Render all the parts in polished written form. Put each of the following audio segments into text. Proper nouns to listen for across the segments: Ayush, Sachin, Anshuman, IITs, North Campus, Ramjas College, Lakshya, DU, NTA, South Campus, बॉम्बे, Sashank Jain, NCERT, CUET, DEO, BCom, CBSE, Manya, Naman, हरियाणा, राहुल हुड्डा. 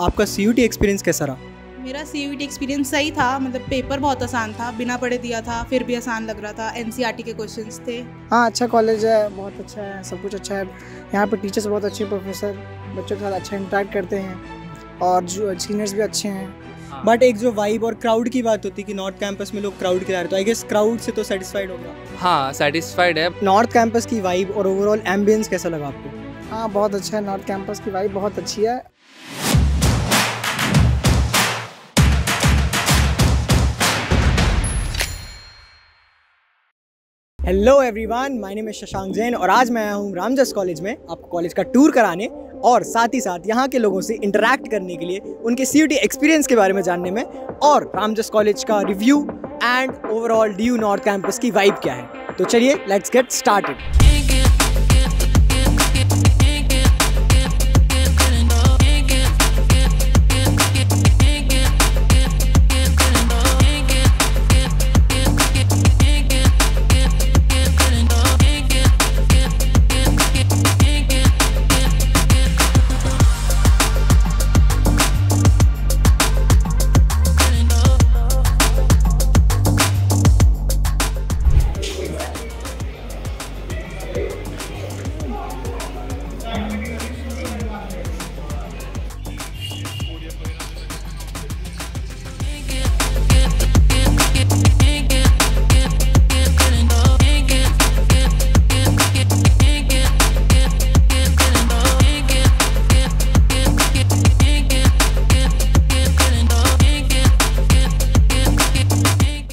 आपका CUET experience कैसा रहा? मेरा CUET एक्सपीरियंस सही था, मतलब पेपर बहुत आसान था, बिना पढ़े दिया था फिर भी आसान लग रहा था। NCERT के क्वेश्चंस थे। हाँ, अच्छा कॉलेज है, बहुत अच्छा है, सब कुछ अच्छा है। यहाँ पर टीचर्स बहुत अच्छे, प्रोफेसर बच्चों के साथ अच्छा इंटरेक्ट करते हैं और जो सीनियर्स भी अच्छे हैं। बट एक जो वाइब और क्राउड की बात होती कि नॉर्थ कैंपस में लोग क्राउड किरा रहे, तो आई गेस क्राउड से तो सेटिस्फाइड होगा। हाँ, सेटिस्फाइड है। नॉर्थ कैंपस की वाइब और ओवरऑल एम्बियंस कैसा लगा आपको? हाँ, बहुत अच्छा है, नॉर्थ कैंपस की वाइब बहुत अच्छी है। Hello everyone, my name is Shashank Jain और आज मैं आया हूँ रामजस कॉलेज में आपको कॉलेज का टूर कराने और साथ ही साथ यहाँ के लोगों से इंटरेक्ट करने के लिए, उनके CUET एक्सपीरियंस के बारे में जानने में और रामजस कॉलेज का review and overall DU north campus की वाइब क्या है। तो चलिए let's get started.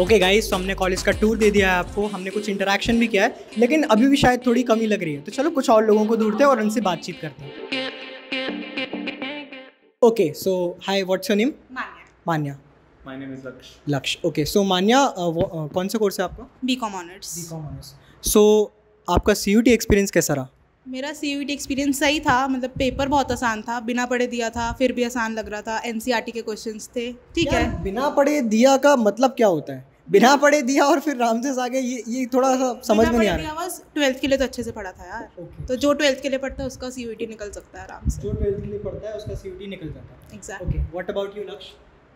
Okay guys, तो हमने कॉलेज का टूर दे दिया है आपको, हमने कुछ इंटरेक्शन भी किया है, लेकिन अभी भी शायद थोड़ी कमी लग रही है। तो चलो कुछ और लोगों को ढूंढते हैं और उनसे बातचीत करते हैं। Okay, so hi, what's your name? Manya. Manya, my name is Lakshya. Lakshya, okay. सो मान्या, कौन सा कोर्स है आपका? BCom honours. BCom honours. So आपका CUET एक्सपीरियंस कैसा रहा? मेरा CUET एक्सपीरियंस सही था, मतलब पेपर बहुत आसान था, बिना पढ़े दिया था फिर भी आसान लग रहा था। NCERT के क्वेश्चंस थे, ठीक है। बिना पढ़े दिया का मतलब क्या होता है? बिना पढ़े दिया और फिर राम से आगे, ये थोड़ा सा समझ में नहीं आ रहा। 12th के लिए तो अच्छे से पढ़ा था यार। Okay. तो जो 12th के लिए पढ़ता है उसका CUET निकल सकता है आराम से। जो 12th के लिए पढ़ता है उसका CUET निकल जाता है। Exact. Okay, what about you Lakshya?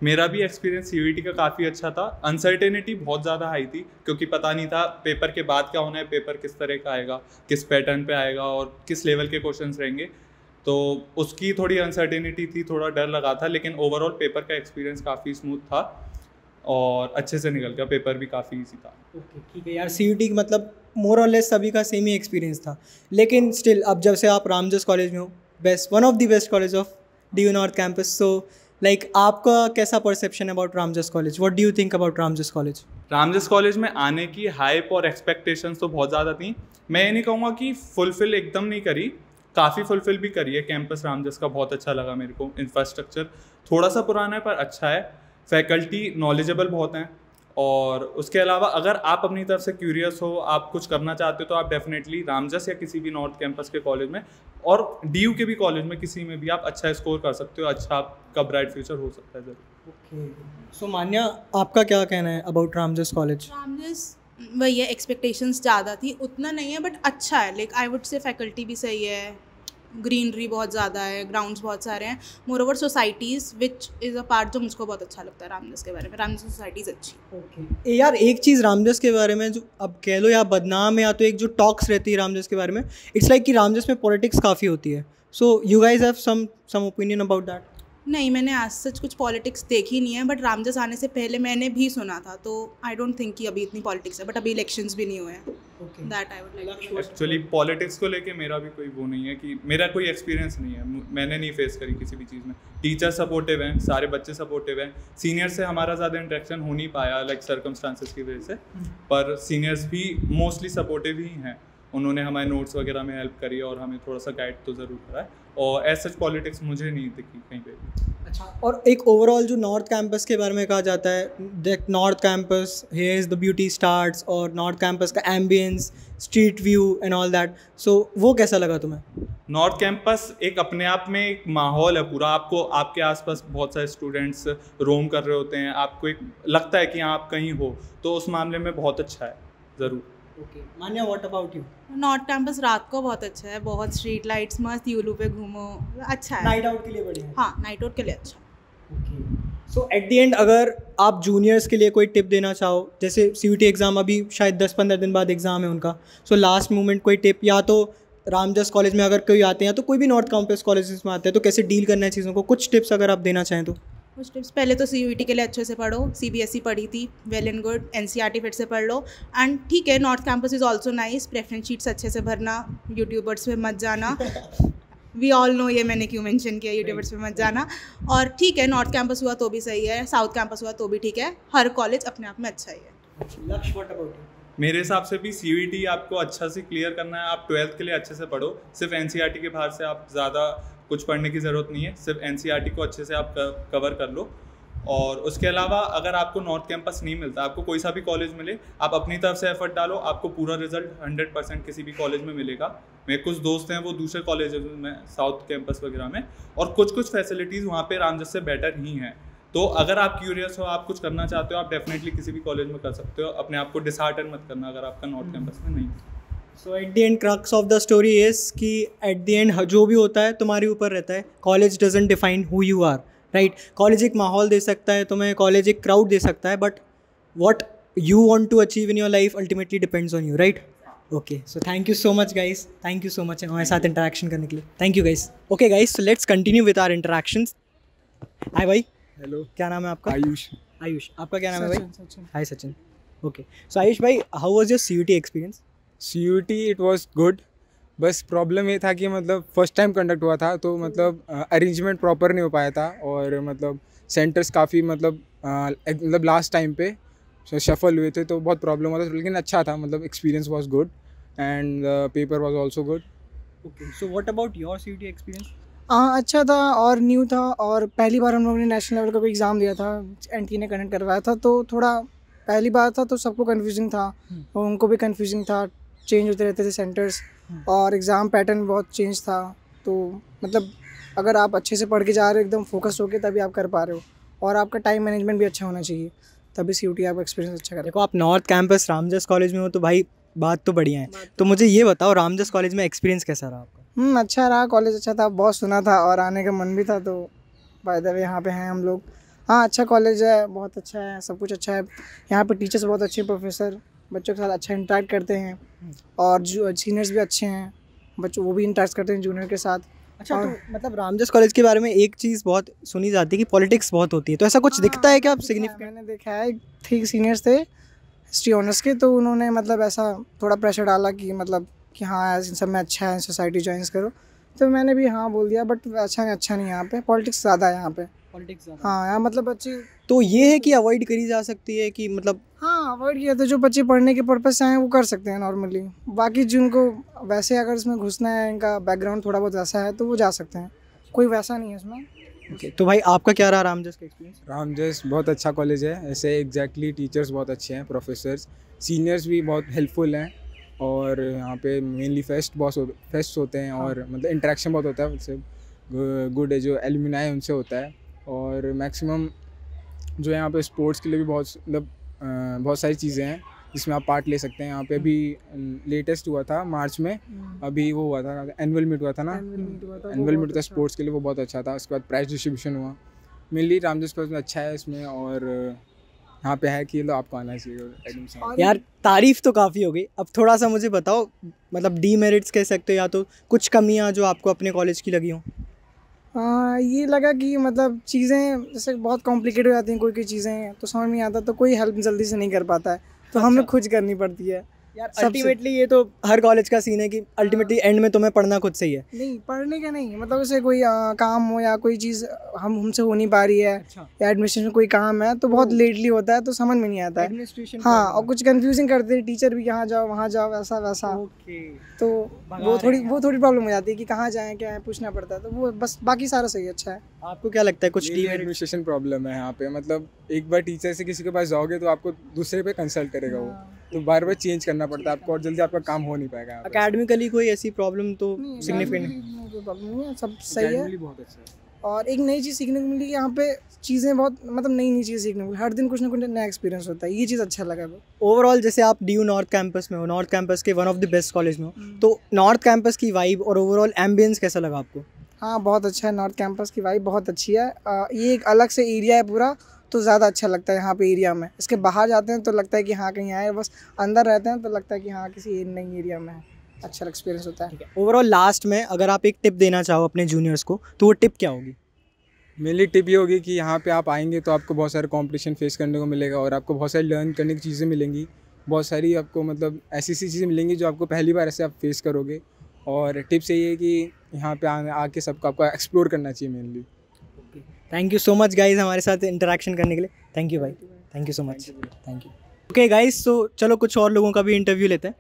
मेरा भी एक्सपीरियंस CUET का काफ़ी अच्छा था। अनसर्टेनिटी बहुत ज़्यादा हाई थी क्योंकि पता नहीं था पेपर के बाद क्या होना है, पेपर किस तरह का आएगा, किस पैटर्न पे आएगा और किस लेवल के क्वेश्चंस रहेंगे, तो उसकी थोड़ी अनसर्टेनिटी थी, थोड़ा डर लगा था। लेकिन ओवरऑल पेपर का एक्सपीरियंस काफ़ी स्मूथ था और अच्छे से निकल गया, पेपर भी काफ़ी ईजी था। ओके, ठीक है यार। CUET मतलब मोर और लेस सभी का सेम ही एक्सपीरियंस था, लेकिन स्टिल अब जब से आप रामजस कॉलेज में हो, best, one of the best college of DU north campus, so like आपका कैसा perception about Ramjas college? What do you think about Ramjas college? Ramjas college में आने की हाइप और एक्सपेक्टेशंस तो बहुत ज़्यादा थी। मैं ये नहीं कहूँगा कि फुलफिल एकदम नहीं करी, काफ़ी फुलफिल भी करी है। कैंपस रामजस का बहुत अच्छा लगा मेरे को। इंफ्रास्ट्रक्चर थोड़ा सा पुराना है पर अच्छा है, फैकल्टी नॉलेजेबल बहुत हैं और उसके अलावा अगर आप अपनी तरफ से क्यूरियस हो, आप कुछ करना चाहते हो, तो आप डेफिनेटली रामजस या किसी भी नॉर्थ कैंपस के कॉलेज में और DU के भी कॉलेज में, किसी में भी आप अच्छा स्कोर कर सकते हो। अच्छा, आपका ब्राइट फ्यूचर हो सकता है जरूर। ओके, सो मान्या, आपका क्या कहना है अबाउट रामजस कॉलेज? रामजस वही है, एक्सपेक्टेशंस ज़्यादा थी, उतना नहीं है बट अच्छा है। Like I would say faculty भी सही है, ग्रीनरी बहुत ज़्यादा है, ग्राउंड्स बहुत सारे हैं, moreover societies which is a part जो मुझको बहुत अच्छा लगता है रामजस के बारे में। रामजस सोसाइटीज़ अच्छी। ओके यार, एक चीज़ रामजस के बारे में जो अब कह लो या बदनाम है या तो एक जो टॉक्स रहती है रामजस के बारे में, इट्स लाइक कि रामजस में पॉलिटिक्स काफ़ी होती है। So you guys have some opinion about that? नहीं, मैंने आज सच कुछ पॉलिटिक्स देखी नहीं है, बट रामजस आने से पहले मैंने भी सुना था, तो आई डोंट थिंक कि अभी इतनी पॉलिटिक्स है, बट अभी इलेक्शंस भी नहीं हुए हैं। That I would like. Actually politics को लेके मेरा भी कोई वो नहीं है कि मेरा कोई एक्सपीरियंस नहीं है, मैंने नहीं फेस करी किसी भी चीज़ में। टीचर सपोर्टिव हैं, सारे बच्चे सपोर्टिव हैं, सीनियर से हमारा ज़्यादा इंटरेक्शन हो नहीं पाया लाइक सर्कमस्टांसिस की वजह से, पर सीनियर्स भी मोस्टली सपोर्टिव ही हैं। उन्होंने हमारे नोट्स वगैरह में हेल्प करी और हमें थोड़ा सा गाइड तो ज़रूर करा है, और एज सच पॉलिटिक्स मुझे नहीं दिखी कहीं पे भी। अच्छा, और एक ओवरऑल जो नॉर्थ कैंपस के बारे में कहा जाता है, that north campus here is the beauty starts, और नॉर्थ कैंपस का ambience, street view and all that, so वो कैसा लगा तुम्हें? नॉर्थ कैंपस एक अपने आप में एक माहौल है पूरा, आपको आपके आसपास बहुत सारे स्टूडेंट्स रोम कर रहे होते हैं, आपको एक लगता है कि आप कहीं हो, तो उस मामले में बहुत अच्छा है ज़रूर। Okay Manya what about you? North campus रात को बहुत अच्छा है, बहुत स्ट्रीट लाइट्स, मस्त यूलू पे घूमो, अच्छा है। नाइट आउट के लिए बढ़िया है। हाँ नाइट आउट के लिए अच्छा। Okay so at the end अगर आप जूनियर्स के लिए कोई टिप देना चाहो, जैसे CUET एग्ज़ाम अभी शायद 10-15 दिन बाद एग्ज़ाम है उनका, सो लास्ट मोमेंट कोई टिप, या तो रामजस कॉलेज में अगर कोई आते हैं तो कोई भी नॉर्थ कैंपस कॉलेज में आते हैं तो कैसे डील करना है चीज़ों को, कुछ टिप्स अगर आप देना चाहें तो? कुछ टिप्स, पहले तो CUET के लिए अच्छे से पढ़ो, CBSE पढ़ी थी वेल एंड गुड, NCERT फिर से पढ़ लो एंड ठीक है north campus is also nice, preference sheets अच्छे से भरना, यूट्यूबर्स पे मत जाना, वी ऑल नो ये मैंने क्यों मेंशन किया, यूट्यूबर्स पे मत जाना। और ठीक है नॉर्थ कैंपस हुआ तो भी सही है, साउथ कैंपस हुआ तो भी ठीक है, हर कॉलेज अपने आप में अच्छा ही है। लक्ष्य व्हाट अबाउट यू? मेरे हिसाब से भी CUET आपको अच्छा से क्लियर करना है, आप 12th के लिए अच्छे से पढ़ो, सिर्फ NCERT के बाहर से आप ज़्यादा कुछ पढ़ने की ज़रूरत नहीं है, सिर्फ NCERT को अच्छे से आप कवर कर लो। और उसके अलावा अगर आपको नॉर्थ कैंपस नहीं मिलता, आपको कोई सा भी कॉलेज मिले, आप अपनी तरफ से एफर्ट डालो, आपको पूरा रिजल्ट 100% किसी भी कॉलेज में मिलेगा। मेरे कुछ दोस्त हैं वो दूसरे कॉलेज में, साउथ कैंपस वगैरह में, और कुछ फैसिलिटीज़ वहाँ पर रामजस से बेटर ही हैं, तो अगर आप क्यूरियस हो, आप कुछ करना चाहते हो, आप डेफिनेटली किसी भी कॉलेज में कर सकते हो, अपने आप को डिसहार्टन मत करना अगर आपका नॉर्थ कैंपस में नहीं। So at the end crux of the story is कि एट द एंड जो भी होता है तुम्हारे ऊपर रहता है, college doesn't define who you are, right? College एक माहौल दे सकता है तुम्हें, कॉलेज एक क्राउड दे सकता है, but what you want to achieve in your life ultimately depends on you, right? Okay so thank you so much guys, thank you so much हमारे साथ इंटरेक्शन करने के लिए, thank you guys. Okay guys let's continue with our interactions. Hi भाई। Hello, क्या नाम है आपका? आयुष। आयुष, आपका क्या नाम है भाई? Sachin. Hi Sachin. Okay so Ayush भाई, how was your CUET experience? CUET it was good, बस प्रॉब्लम ये था कि मतलब फर्स्ट टाइम कंडक्ट हुआ था तो मतलब अरेंजमेंट प्रॉपर नहीं हो पाया था, और मतलब सेंटर्स काफ़ी मतलब लास्ट टाइम पे शफल हुए थे तो बहुत प्रॉब्लम हुआ था, लेकिन अच्छा था, मतलब experience was good and paper was also good. Okay so what about your CUET experience? हाँ अच्छा था और न्यू था, और पहली बार हम लोगों ने नेशनल लेवल का भी एग्ज़ाम दिया था, NTA ने कंडक्ट करवाया था, तो थोड़ा पहली बार था तो सबको कन्फ्यूजिंग था, उनको भी कन्फ्यूजिंग था, चेंज होते रहते थे सेंटर्स और एग्ज़ाम पैटर्न बहुत चेंज था, तो मतलब अगर आप अच्छे से पढ़ के जा रहे हो, एकदम फोकस होकर, तभी आप कर पा रहे हो, और आपका टाइम मैनेजमेंट भी अच्छा होना चाहिए, तभी CUET आपका एक्सपीरियंस अच्छा करेगा। देखो आप नॉर्थ कैंपस रामजस कॉलेज में हो तो भाई बात तो बढ़िया है, तो मुझे ये बताओ रामजस कॉलेज में एक्सपीरियंस कैसा रहा आपका? अच्छा रहा, कॉलेज अच्छा था, बहुत सुना था और आने का मन भी था, तो बाय द वे यहाँ पे हैं हम लोग। हाँ अच्छा कॉलेज है, बहुत अच्छा है, सब कुछ अच्छा है, यहाँ पे टीचर्स बहुत अच्छे हैं, प्रोफेसर बच्चों के साथ अच्छा इंटरेक्ट करते हैं, और जो सीनियर्स भी अच्छे हैं, बच्चों वो भी इंटरेक्ट करते हैं जूनियर के साथ। अच्छा तो मतलब रामजस कॉलेज के बारे में एक चीज़ बहुत सुनी जाती है कि पॉलिटिक्स बहुत होती है, तो ऐसा कुछ दिखता है क्या आप? मैंने देखा है, ठीक सीनियर्स थे हिस्ट्री ऑनर्स के, तो उन्होंने मतलब ऐसा थोड़ा प्रेशर डाला कि हाँ इन सब में अच्छा है, सोसाइटी ज्वाइंस करो, तो मैंने भी हाँ बोल दिया, बट अच्छा नहीं, यहाँ पे पॉलिटिक्स ज़्यादा है, यहाँ पे पॉलिटिक्स ज़्यादा। हाँ यहाँ मतलब बच्चे, तो ये है कि अवॉइड करी जा सकती है कि मतलब? हाँ अवॉइड किया तो जो बच्चे पढ़ने के पर्पज़ से हैं वो कर सकते हैं नॉर्मली, बाकी जिनको वैसे अगर इसमें घुसना है, इनका बैकग्राउंड थोड़ा बहुत वैसा है तो वो जा सकते हैं, कोई वैसा नहीं है इसमें। ओके तो भाई आपका क्या रहा रामजस का एक्सपीरियंस? रामजस बहुत अच्छा कॉलेज है, ऐसे एग्जैक्टली टीचर्स बहुत अच्छे हैं, प्रोफेसर्स, सीनियर्स भी बहुत हेल्पफुल हैं, और यहाँ पे मेनली फेस्ट होते हैं, और मतलब इंटरेक्शन बहुत होता है, उससे गुड है जो एलुमनाई उनसे होता है, और मैक्सिमम जो यहाँ पे स्पोर्ट्स के लिए भी बहुत मतलब बहुत सारी चीज़ें हैं जिसमें आप पार्ट ले सकते हैं। यहाँ पे अभी लेटेस्ट हुआ था मार्च में, अभी वो हुआ था एनुअल मीट हुआ था ना, एनुअल मीट था स्पोर्ट्स के लिए, वो बहुत अच्छा था। उसके बाद प्राइज डिस्ट्रीब्यूशन हुआ, मेनली रामजस कॉलेज में अच्छा है इसमें, और यहाँ पे है कि लो आपको आना चाहिए। यार तारीफ तो काफ़ी हो गई, अब थोड़ा सा मुझे बताओ मतलब डीमेरिट्स कह सकते हो या तो कुछ कमियाँ जो आपको अपने कॉलेज की लगी हों? ये लगा कि मतलब चीज़ें जैसे बहुत कॉम्प्लिकेटेड हो जाती हैं, कोई चीज़ें तो समझ नहीं आता, तो कोई हेल्प जल्दी से नहीं कर पाता है, तो अच्छा। हमें खुद करनी पड़ती है यार अल्टीमेटली, ये तो हर कॉलेज का सीन है कि अल्टीमेटली एंड में तुम्हें पढ़ना खुद से ही है। नहीं पढ़ने का नहीं, मतलब उसे कोई काम हो या कोई चीज़ हमसे हो नहीं पा रही है, अच्छा। या एडमिशन में कोई काम है तो बहुत लेटली होता है, तो समझ में नहीं आता है एडमिनिस्ट्रेशन। हाँ और कुछ कंफ्यूजिंग करते हैं टीचर भी, यहाँ जाओ वहाँ जाओ वैसा वैसा, तो वो थोड़ी प्रॉब्लम हो जाती है कि कहाँ जाएँ क्या है, पूछना पड़ता है, तो वो बस, बाकी सारा सही अच्छा है। आपको क्या लगता है कुछ एडमिनिस्ट्रेशन प्रॉब्लम है यहाँ पे? मतलब एक बार टीचर से किसी के पास जाओगे तो आपको दूसरे पे कंसल्ट करेगा वो, तो बार बार चेंज करना पड़ता है आपको, और जल्दी आपका काम हो नहीं पाएगा। एकेडमिकली कोई ऐसी प्रॉब्लम तो सिग्निफिकेंट नहीं, सब सही है। और एक नई चीज़ सीखने को मिली कि यहाँ पे चीज़ें बहुत मतलब नई नई चीज़ सीखने को मिली, हर दिन कुछ ना कुछ नया एक्सपीरियंस होता है, ये चीज़ अच्छा लगा। ओवरऑल जैसे आप डी यू नॉर्थ कैंपस में हो, नॉर्थ कैंपस के one of the best college में हो, तो नॉर्थ कैंपस की वाइब और ओवरऑल एम्बियंस कैसा लगा आपको? हाँ बहुत अच्छा है, नॉर्थ कैंपस की वाइब बहुत अच्छी है। ये एक अलग से एरिया है पूरा, तो ज़्यादा अच्छा लगता है यहाँ पे एरिया में। इसके बाहर जाते हैं तो लगता है कि हाँ कहीं आए, बस अंदर रहते हैं तो लगता है कि हाँ किसी नई एरिया में है, अच्छा एक्सपीरियंस होता है। ओवरऑल लास्ट में अगर आप एक टिप देना चाहो अपने जूनियर्स को तो वो टिप क्या होगी? मेनली टिप ये होगी कि यहाँ पे आप आएंगे तो आपको बहुत सारे कॉम्पिटिशन फेस करने को मिलेगा और आपको बहुत सारी लर्न करने की चीज़ें मिलेंगी, बहुत सारी आपको मतलब ऐसी ऐसी चीज़ें मिलेंगी जो आपको पहली बार ऐसे आप फेस करोगे। और टिप्स यही है कि यहाँ पे आके सबको आपको एक्सप्लोर करना चाहिए mainly. Thank you so much guys हमारे साथ इंटरेक्शन करने के लिए। थैंक यू भाई, thank you so much, thank you. Okay guys, तो चलो कुछ और लोगों का भी इंटरव्यू लेते हैं।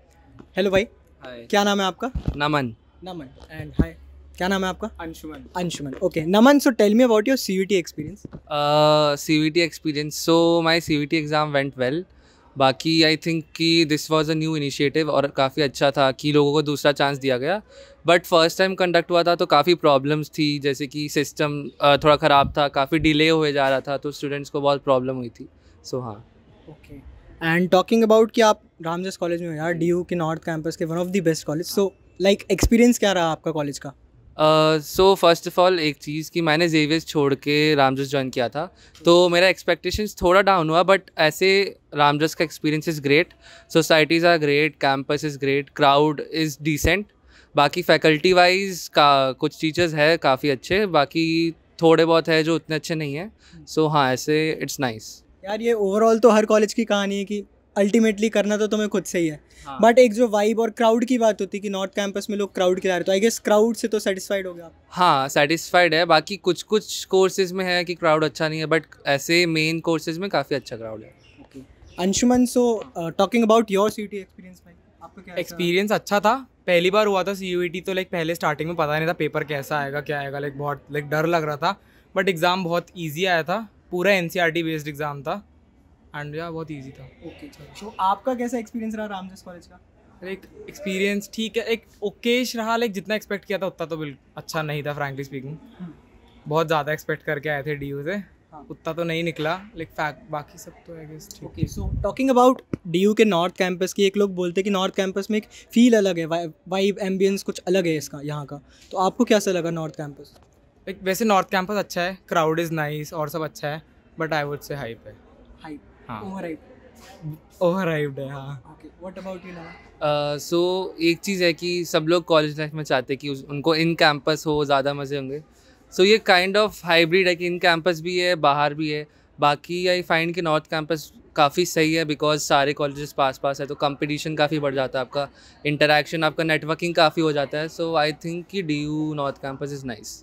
हेलो भाई, क्या नाम है आपका? नमन। नमन एंड हाय, क्या नाम है आपका? Anshuman. Anshuman, okay. Naman, so tell me about your CUET experience. CUET experience, so my CUET exam went well. बाकी आई थिंक कि this was a new initiative और काफ़ी अच्छा था कि लोगों को दूसरा चांस दिया गया। बट फर्स्ट टाइम कंडक्ट हुआ था तो काफ़ी प्रॉब्लम्स थी, जैसे कि सिस्टम थोड़ा ख़राब था, काफ़ी डिले हुए जा रहा था, तो स्टूडेंट्स को बहुत प्रॉब्लम हुई थी। सो हाँ, ओके। एंड टॉकिंग अबाउट कि आप रामजस कॉलेज में हो यार, DU के नॉर्थ कैंपस के one of the best college, so like experience क्या रहा आपका कॉलेज का? सो फर्स्ट ऑफ ऑल एक चीज़ कि मैंने जेवेस छोड़ के रामजस ज्वाइन किया था, तो मेरा एक्सपेक्टेशंस थोड़ा डाउन हुआ, बट ऐसे रामजस का experience is great, societies are great, campus is great, crowd is decent. बाकी फैकल्टी वाइज का कुछ टीचर्स है काफ़ी अच्छे, बाकी थोड़े बहुत है जो उतने अच्छे नहीं हैं। सो हाँ ऐसे इट्स नाइस। यार ये ओवरऑल तो हर कॉलेज की कहानी है कि अल्टीमेटली करना तो तुम्हें खुद से ही है, बट एक जो वाइब और क्राउड की बात होती है कि नॉर्थ कैंपस में लोग क्राउड के ला रहे, तो आई गेस क्राउड से तो सेटिस्फाइड हो गया आप? हाँ सेटिस्फाइड है। बाकी कुछ कुछ कोर्सेज में है कि क्राउड अच्छा नहीं है, बट ऐसे मेन कोर्सेज में काफ़ी अच्छा क्राउड है। Okay Anshuman, so talking about your CUET experience, आपका क्या एक्सपीरियंस? अच्छा था, पहली बार हुआ था CUET, तो लाइक पहले स्टार्टिंग में पता नहीं था पेपर कैसा आएगा क्या आएगा, लाइक बहुत लाइक डर लग रहा था, बट एग्ज़ाम बहुत ईजी आया था, पूरा NCERT बेस्ड एग्ज़ाम था एंड यार बहुत इजी था। ओके तो आपका कैसा एक्सपीरियंस रहा रामजस कॉलेज का? लाइक एक्सपीरियंस ठीक है, एक ओकेश रहा, लाइक जितना एक्सपेक्ट किया था उतना तो बिल्कुल अच्छा नहीं था फ्रैंकली स्पीकिंग। बहुत ज़्यादा एक्सपेक्ट करके आए थे DU से, उतना तो नहीं निकला, लाइक फैक्ट बाकी सब तो आई गेस ठीक। Okay so talking about DU के नॉर्थ कैंपस की, एक लोग बोलते हैं कि नॉर्थ कैंपस में एक फील अलग है, वाइब एम्बियंस कुछ अलग है इसका यहाँ का, तो आपको कैसा लगा नॉर्थ कैंपस? लाइक वैसे नॉर्थ कैंपस अच्छा है, क्राउड इज़ नाइस और सब अच्छा है, but I would say hype है। सो एक चीज़ है कि सब लोग कॉलेज लाइफ में चाहते हैं कि उनको इन कैंपस हो, ज़्यादा मज़े होंगे। सो ये काइंड ऑफ हाइब्रिड है कि इन कैंपस भी है, बाहर भी है। बाकी आई फाइंड कि नॉर्थ कैंपस काफ़ी सही है बिकॉज सारे कॉलेजेस पास पास है, तो कंपटीशन काफ़ी बढ़ जाता है, आपका इंटरेक्शन, आपका नेटवर्किंग काफ़ी हो जाता है। सो आई थिंक कि DU north campus is nice.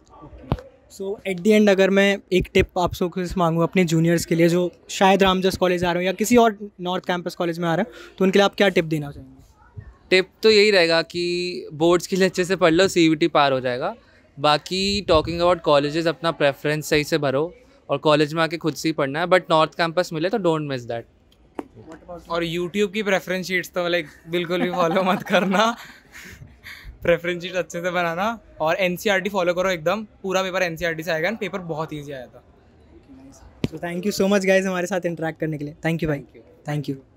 So at the end अगर मैं एक टिप आप सबको मांगूँ अपने जूनियर्स के लिए जो शायद रामजस कॉलेज आ रहे हो या किसी और नॉर्थ कैंपस कॉलेज में आ रहे हो, तो उनके लिए आप क्या टिप देना चाहेंगे? टिप तो यही रहेगा कि बोर्ड्स के लिए अच्छे से पढ़ लो, CUET पार हो जाएगा। बाकी टॉकिंग अबाउट कॉलेजेस, अपना प्रेफरेंस सही से भरो और कॉलेज में आके खुद से ही पढ़ना है, बट नॉर्थ कैंपस मिले तो डोंट मिस दैट। और YouTube की प्रेफरेंस शीट्स तो लाइक बिल्कुल भी फॉलो मत करना, प्रेफरेंस शीट अच्छे से बनाना और NCERT फॉलो करो एकदम, पूरा पेपर NCERT से आएगा एंड पेपर बहुत ईजी आया था। Thank you so much guys हमारे साथ इंटरेक्ट करने के लिए। थैंक यू भाई, थैंक यू।